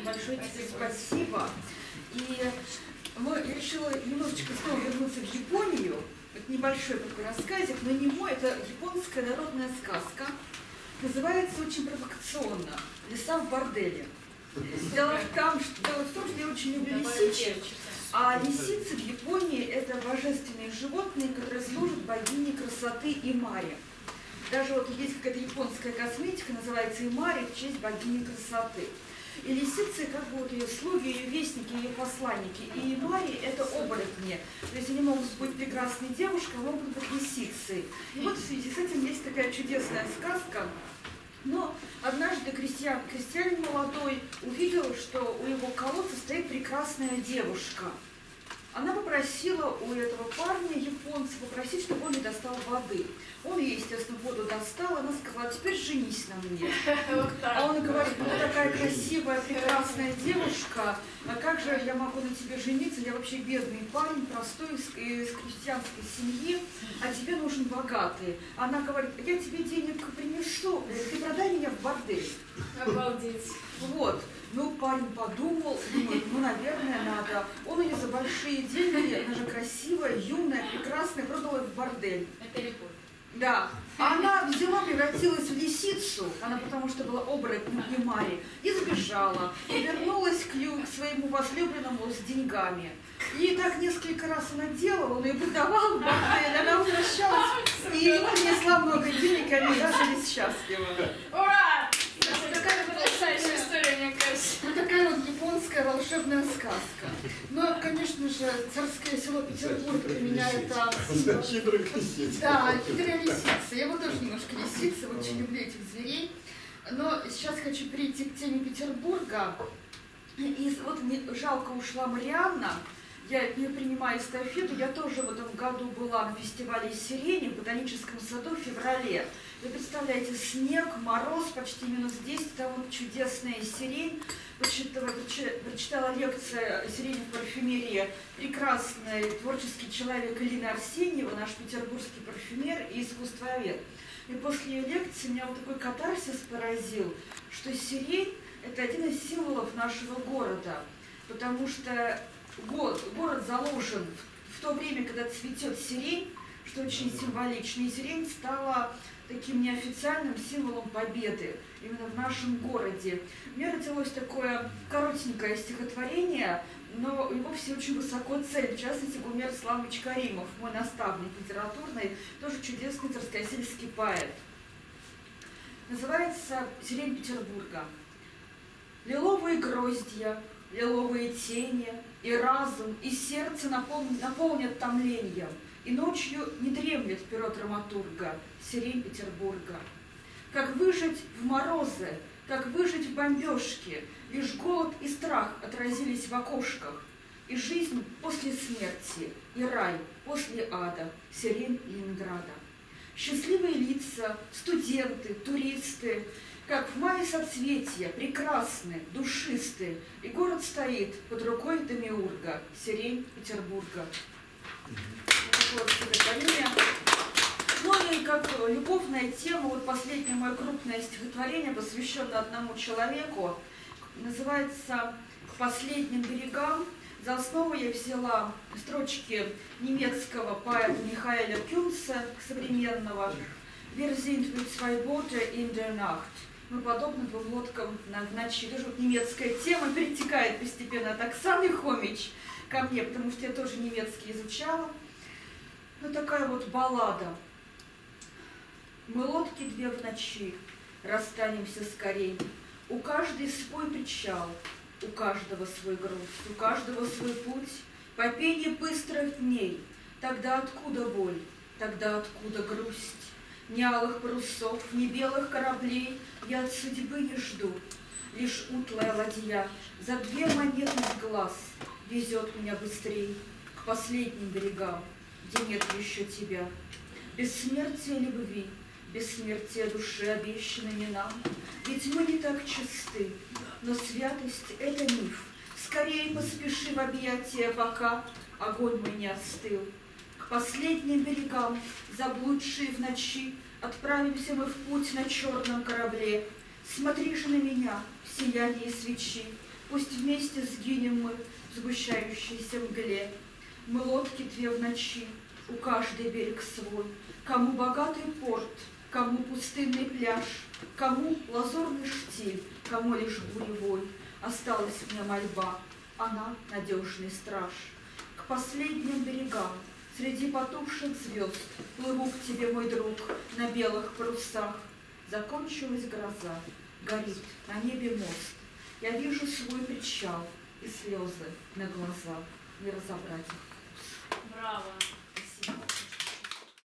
Большое тебе спасибо. И решила немножечко снова вернуться в Японию. Вот небольшой такой рассказик, но не мой, это японская народная сказка. Называется очень провокационно «Лиса в борделе». Дело в том, что я очень люблю лисичек, а лисицы в Японии – это божественные животные, которые служат богине красоты Имаре. Даже вот есть какая-то японская косметика, называется Имари, в честь богини красоты. И лисицы, как будут ее слуги, ее вестники, ее посланники. И Имари – это оборотни. То есть они могут быть прекрасной девушкой, а могут быть лисицей. И вот в связи с этим есть такая чудесная сказка. Но однажды крестьянин молодой увидел, что у его колодца стоит прекрасная девушка. Она попросила у этого парня, японца, попросить, чтобы он ей достал воды. Он ей, естественно, воду достал, она сказала: теперь женись на мне. А он говорит: ну такая красивая, прекрасная девушка, а как же я могу на тебе жениться? Я вообще бедный парень, простой, из крестьянской семьи, а тебе нужен богатый. Она говорит: я тебе денег принесу, ты продай меня в бордель. Обалдеть. Вот. Ну, парень подумал, думает: ну, наверное, надо. Он ее за большие деньги, она же красивая, юная, прекрасная, продала в бордель. Это легко. Да. Она взяла, превратилась в лисицу, она потому что была оборотнем Имари, и сбежала, и вернулась к своему возлюбленному с деньгами. И так несколько раз она делала, он ее продавал в бордель, она возвращалась, и ему принесла много денег, и они зажились счастливы. Ура! Такая потрясающая история, мне кажется. Ну, такая вот японская волшебная сказка. Но, конечно же, царское село Петербург для меня это... Хитрая лисица. Да, хитрая лисица. Я вот тоже немножко лисица, очень люблю этих зверей. Но сейчас хочу перейти к теме Петербурга. И вот мне жалко ушла Марианна. Я не принимаю эстафету, я тоже в этом году была на фестивале сирени в ботаническом саду в феврале. Вы представляете, снег, мороз, почти минус 10, там вот чудесная сирень. Прочитала лекцию «Сирени в парфюмерии» прекрасный творческий человек Алина Арсеньева, наш петербургский парфюмер и искусствовед. И после ее лекции меня вот такой катарсис поразил, что сирень – это один из символов нашего города, потому что город заложен в то время, когда цветет сирень, что очень символично. И сирень стала таким неофициальным символом победы именно в нашем городе. У меня родилось такое коротенькое стихотворение, но его все очень высоко ценят. В частности, умер Славочка Римов, мой наставник литературный, тоже чудесный царскосельский поэт. Называется «Сирень Петербурга». Лиловые гроздья, лиловые тени, и разум, и сердце наполнят томленьем, и ночью не дремлет перо драматурга сирень Петербурга. Как выжить в морозы, как выжить в бомбежке, лишь голод и страх отразились в окошках, и жизнь после смерти, и рай после ада сирень Ленинграда. Счастливые лица, студенты, туристы, как в мае соцветия, прекрасны, душисты, и город стоит под рукой Демиурга, сирень Петербурга. Вот стихотворение. Ну и как любовная тема, вот последнее мое крупное стихотворение, посвященное одному человеку, называется «К последним берегам». За основу я взяла строчки немецкого поэта Михаэля Кюнца, современного «Wir sind mit zwei Booten in der Nacht». Мы подобны двум лодкам в ночи. Даже вот немецкая тема перетекает постепенно от Оксаны Хомич ко мне, потому что я тоже немецкий изучала. Ну, такая вот баллада. Мы лодки две в ночи, расстанемся скорей. У каждой свой причал, у каждого свой груз, у каждого свой путь. По пенье быстрых дней, тогда откуда боль, тогда откуда грусть? Ни алых парусов, ни белых кораблей я от судьбы не жду. Лишь утлая ладья за две монеты с глаз везет меня быстрей к последним берегам, где нет еще тебя. Бессмертие любви, бессмертие души обещано не нам, ведь мы не так чисты, но святость — это миф. Скорее поспеши в объятия, пока огонь мой не остыл. К последним берегам, заблудшие в ночи, отправимся мы в путь на черном корабле. Смотри же на меня в сиянии свечи, Пусть вместе сгинем мы в сгущающейся мгле. Мы лодки две в ночи, у каждой берег свой. Кому богатый порт, кому пустынный пляж, кому лазурный штиль, кому лишь буревой. Осталась мне мольба, она надежный страж. К последним берегам, среди потухших звезд, плыву к тебе, мой друг, на белых парусах. Закончилась гроза, горит на небе мост. Я вижу свой причал и слезы на глазах. Не разобрать их. Браво!